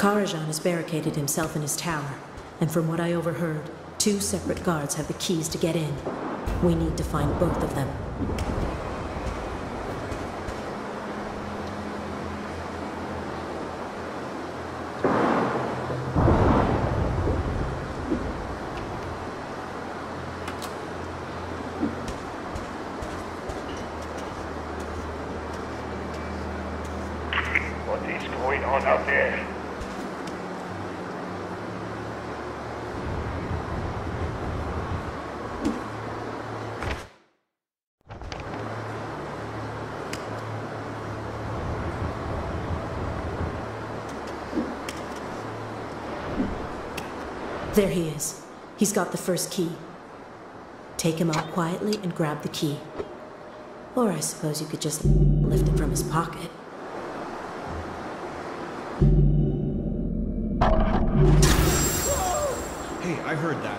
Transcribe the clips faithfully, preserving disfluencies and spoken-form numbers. Karajan has barricaded himself in his tower, and from what I overheard, two separate guards have the keys to get in. We need to find both of them. There he is. He's got the first key. Take him out quietly and grab the key. Or I suppose you could just lift it from his pocket. Hey, I heard that.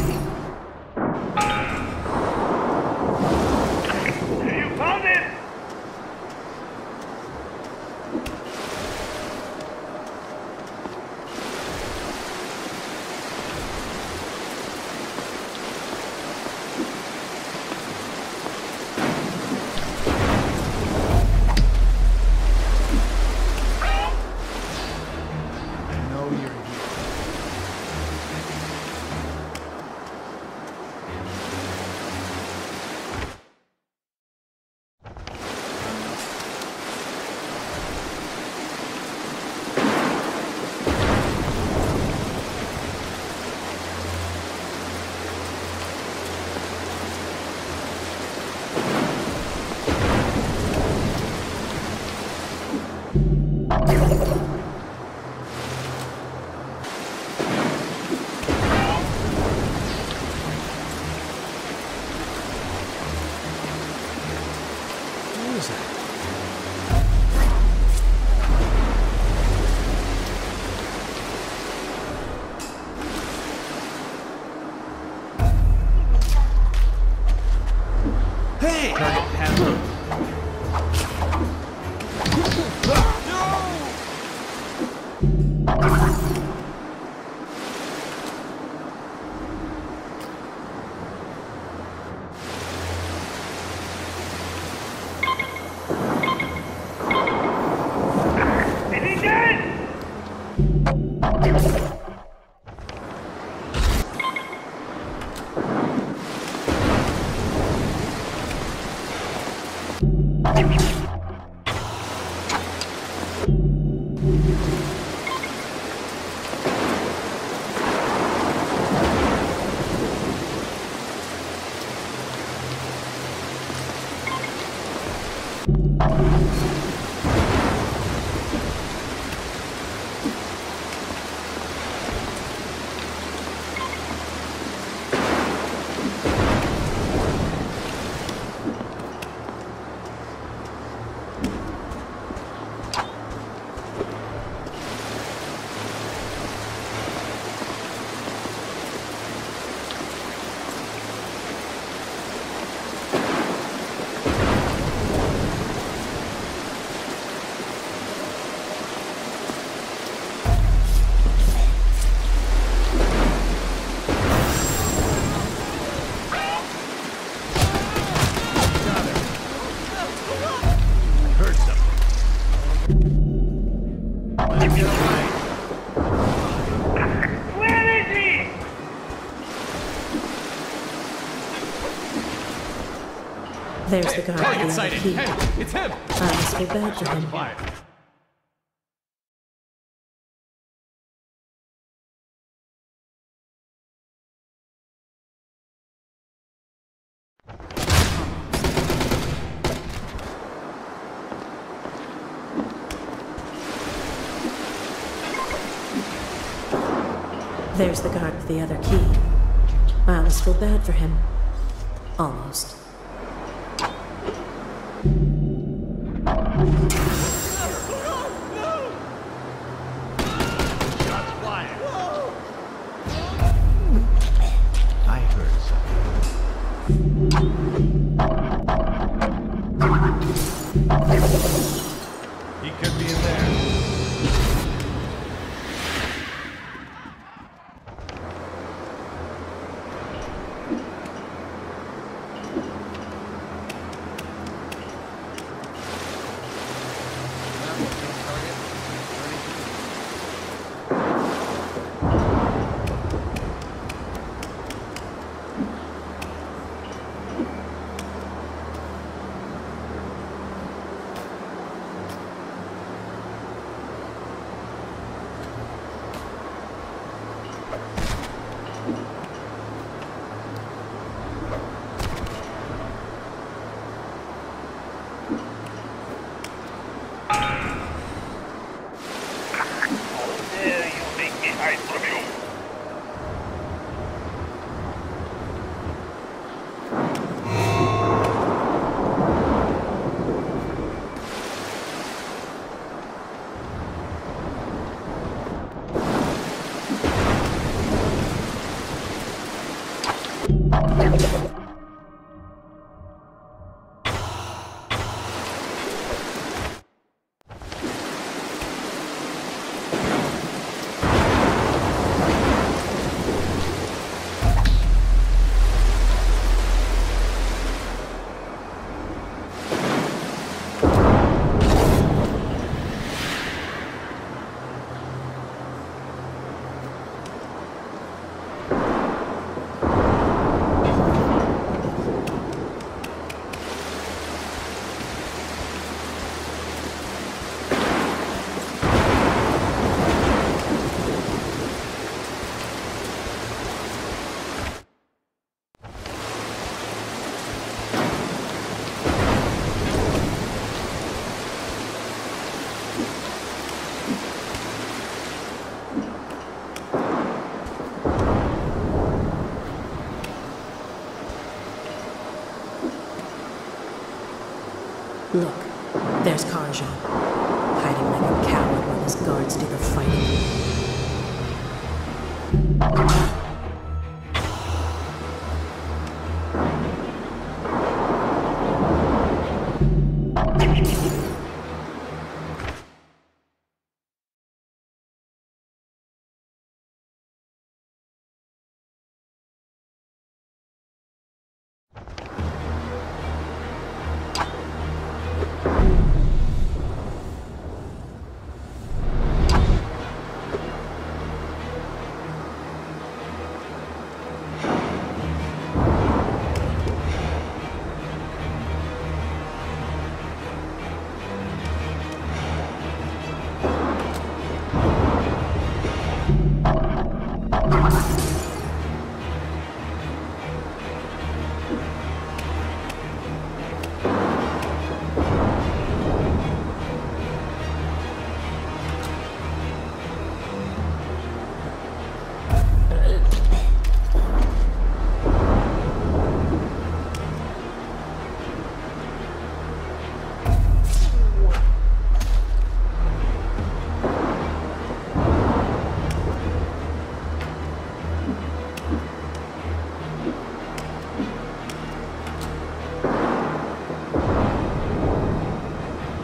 You're right. There's the guy in the heat. It's him! I must be bad for him. There's the guard with the other key. I almost feel bad for him. Almost. Look, there's Karajan, hiding like a coward while his guards do the fighting.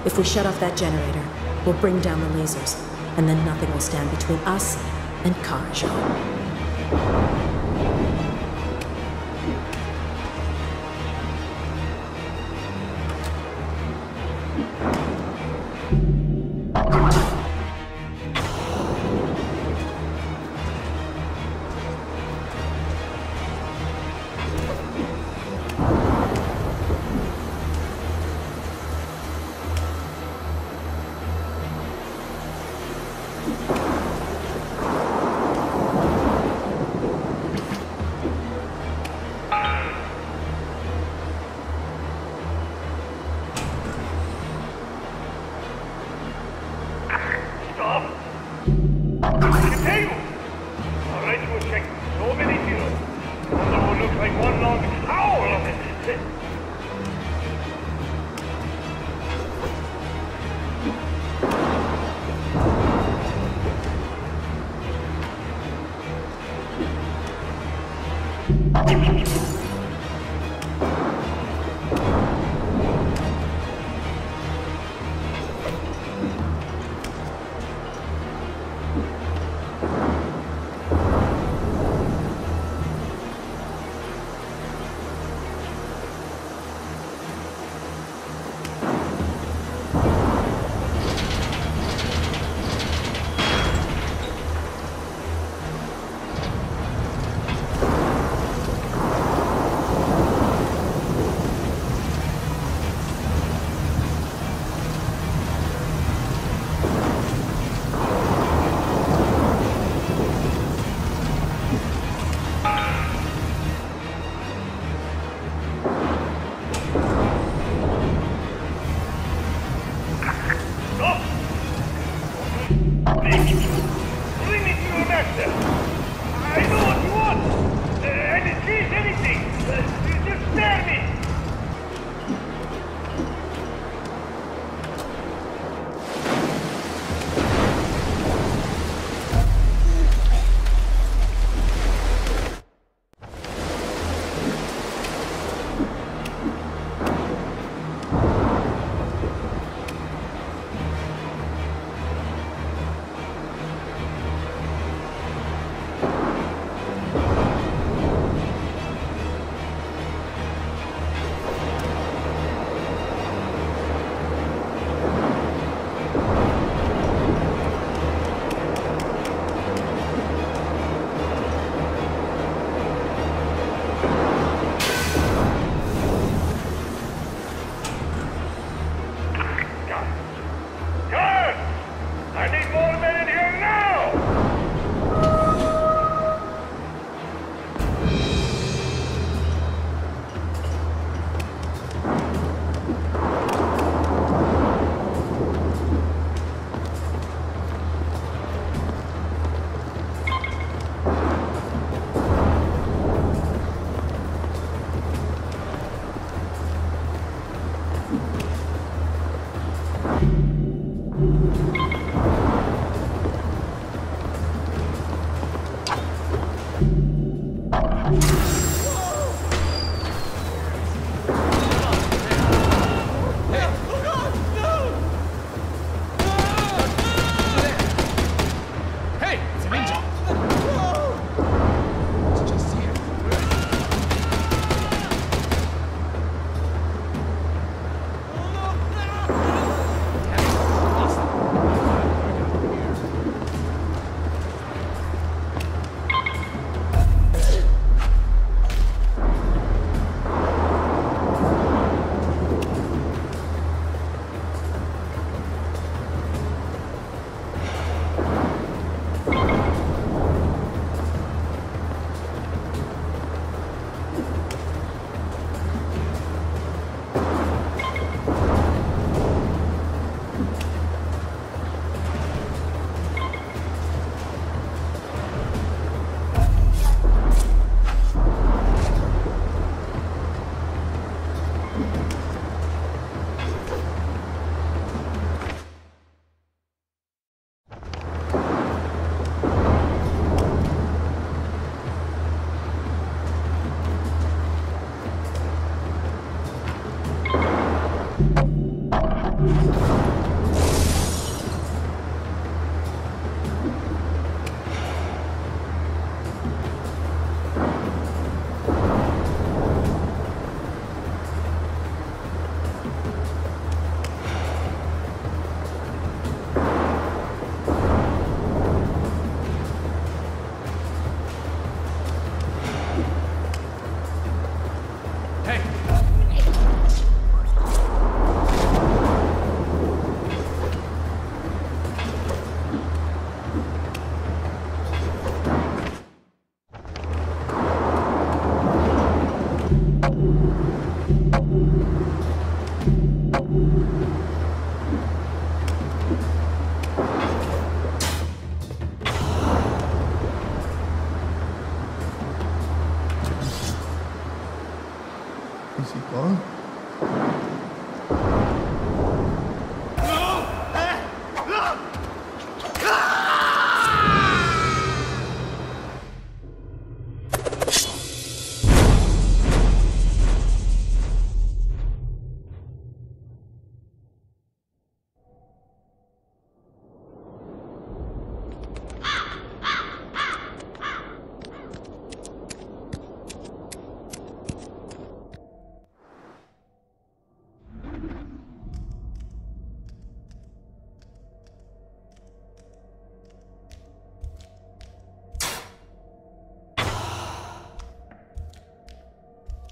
If we shut off that generator, we'll bring down the lasers, and then nothing will stand between us and Karajan.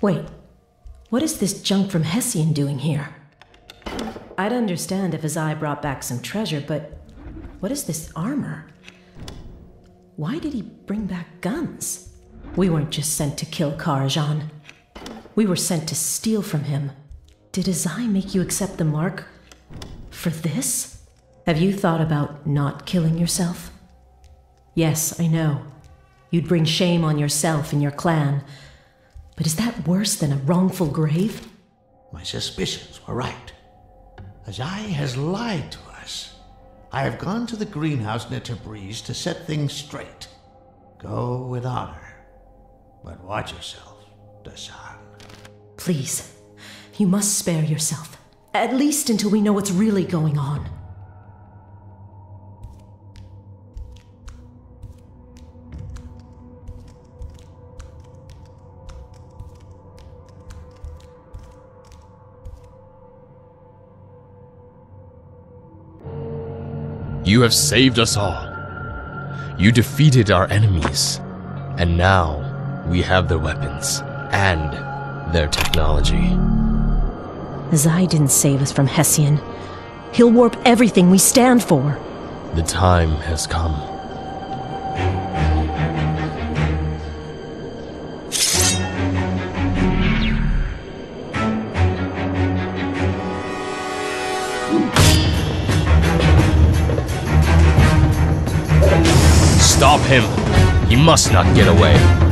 Wait, what is this junk from Hessian doing here? I'd understand if Azai brought back some treasure, but what is this armor? Why did he bring back guns? We weren't just sent to kill Karajan. We were sent to steal from him. Did Azai make you accept the mark for this? Have you thought about not killing yourself? Yes, I know. You'd bring shame on yourself and your clan. But is that worse than a wrongful grave? My suspicions were right. Azai has lied to us. I have gone to the greenhouse near Tabriz to set things straight. Go with honor, but watch yourself, Dasan. Please, you must spare yourself, at least until we know what's really going on. You have saved us all. You defeated our enemies. And now, we have their weapons and their technology. Azai didn't save us from Hessian. He'll warp everything we stand for. The time has come. Stop him! He must not get away.